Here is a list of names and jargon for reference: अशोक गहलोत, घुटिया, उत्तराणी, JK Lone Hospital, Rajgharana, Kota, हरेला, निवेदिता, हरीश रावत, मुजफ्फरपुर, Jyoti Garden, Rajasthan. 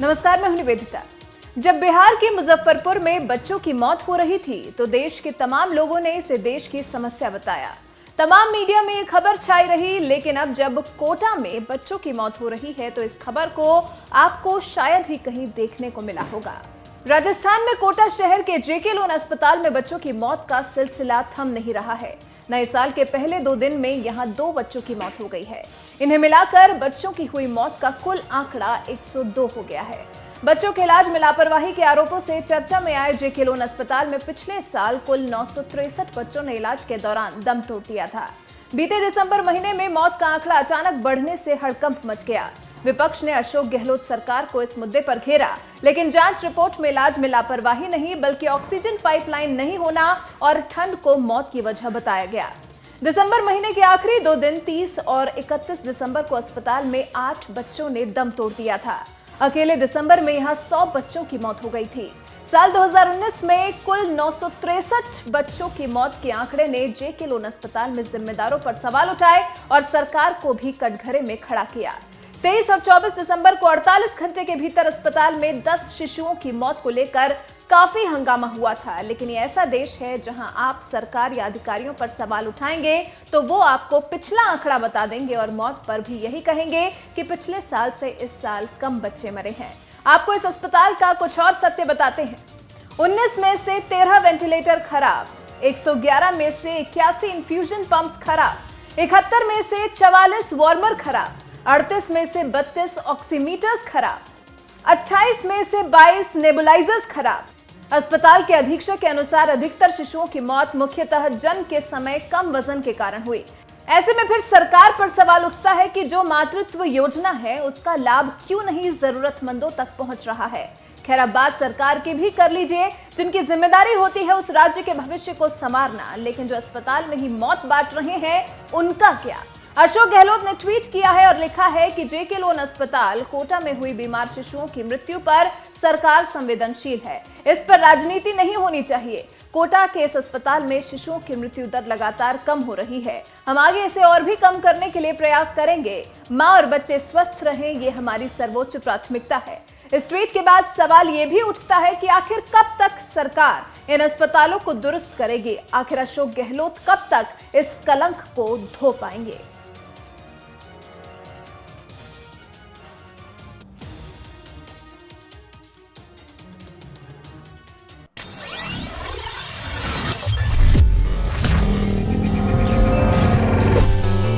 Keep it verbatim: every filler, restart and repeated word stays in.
नमस्कार, मैं हूं निवेदिता। जब बिहार के मुजफ्फरपुर में बच्चों की मौत हो रही थी तो देश के तमाम लोगों ने इसे देश की समस्या बताया। तमाम मीडिया में ये खबर छाई रही, लेकिन अब जब कोटा में बच्चों की मौत हो रही है तो इस खबर को आपको शायद ही कहीं देखने को मिला होगा। राजस्थान में कोटा शहर के जेके लोन अस्पताल में बच्चों की मौत का सिलसिला थम नहीं रहा है। नए साल के पहले दो दिन में यहां दो बच्चों की मौत हो गई है। इन्हें मिलाकर बच्चों की हुई मौत का कुल आंकड़ा एक सौ दो हो गया है। बच्चों के इलाज में लापरवाही के आरोपों से चर्चा में आए जेके लोन अस्पताल में पिछले साल कुल नौ सौ तिरसठ बच्चों ने इलाज के दौरान दम तोड़ दिया था। बीते दिसंबर महीने में मौत का आंकड़ा अचानक बढ़ने से हड़कंप मच गया। विपक्ष ने अशोक गहलोत सरकार को इस मुद्दे पर घेरा, लेकिन जांच रिपोर्ट में इलाज में लापरवाही नहीं बल्कि ऑक्सीजन पाइपलाइन नहीं होना और ठंड को मौत की वजह बताया गया। दिसंबर महीने के आखिरी दो दिन तीस और इकतीस दिसंबर को अस्पताल में आठ बच्चों ने दम तोड़ दिया था। अकेले दिसंबर में यहाँ सौ बच्चों की मौत हो गई थी। साल दो हज़ार उन्नीस में कुल नौ सौ तिरसठ बच्चों की मौत के आंकड़े ने जेके लोन अस्पताल में जिम्मेदारों पर सवाल उठाए और सरकार को भी कटघरे में खड़ा किया। तेईस और चौबीस दिसंबर को अड़तालीस घंटे के भीतर अस्पताल में दस शिशुओं की मौत को लेकर काफी हंगामा हुआ था, लेकिन ये ऐसा देश है जहां आप सरकार या अधिकारियों पर सवाल उठाएंगे तो वो आपको पिछला आंकड़ा बता देंगे और मौत पर भी यही कहेंगे कि पिछले साल से इस साल कम बच्चे मरे हैं। आपको इस अस्पताल का कुछ और सत्य बताते हैं। उन्नीस में से तेरह वेंटिलेटर खराब, एक सौ ग्यारह में से इक्यासी इन्फ्यूजन पंप खराब, इकहत्तर में से चवालीस वार्मर खराब, अड़तीस में से बत्तीस ऑक्सीमीटर्स खराब, अट्ठाईस में से बाईस नेबुलाइजर्स खराब। अस्पताल के अधीक्षक के अनुसार अधिकतर शिशुओं की मौत मुख्यतः जन्म के समय कम वजन के कारण हुई। ऐसे में फिर सरकार पर सवाल उठता है कि जो मातृत्व योजना है उसका लाभ क्यों नहीं जरूरतमंदों तक पहुंच रहा है। खैर, अब बात सरकार की भी कर लीजिए जिनकी जिम्मेदारी होती है उस राज्य के भविष्य को संवारना, लेकिन जो अस्पताल में ही मौत बांट रहे हैं उनका क्या। अशोक गहलोत ने ट्वीट किया है और लिखा है कि जेके लोन अस्पताल कोटा में हुई बीमार शिशुओं की मृत्यु पर सरकार संवेदनशील है। इस पर राजनीति नहीं होनी चाहिए। कोटा के इस अस्पताल में शिशुओं की मृत्यु दर लगातार कम हो रही है। हम आगे इसे और भी कम करने के लिए प्रयास करेंगे। माँ और बच्चे स्वस्थ रहें, ये हमारी सर्वोच्च प्राथमिकता है। इस ट्वीट के बाद सवाल ये भी उठता है कि आखिर कब तक सरकार इन अस्पतालों को दुरुस्त करेगी। आखिर अशोक गहलोत कब तक इस कलंक को धो पाएंगे।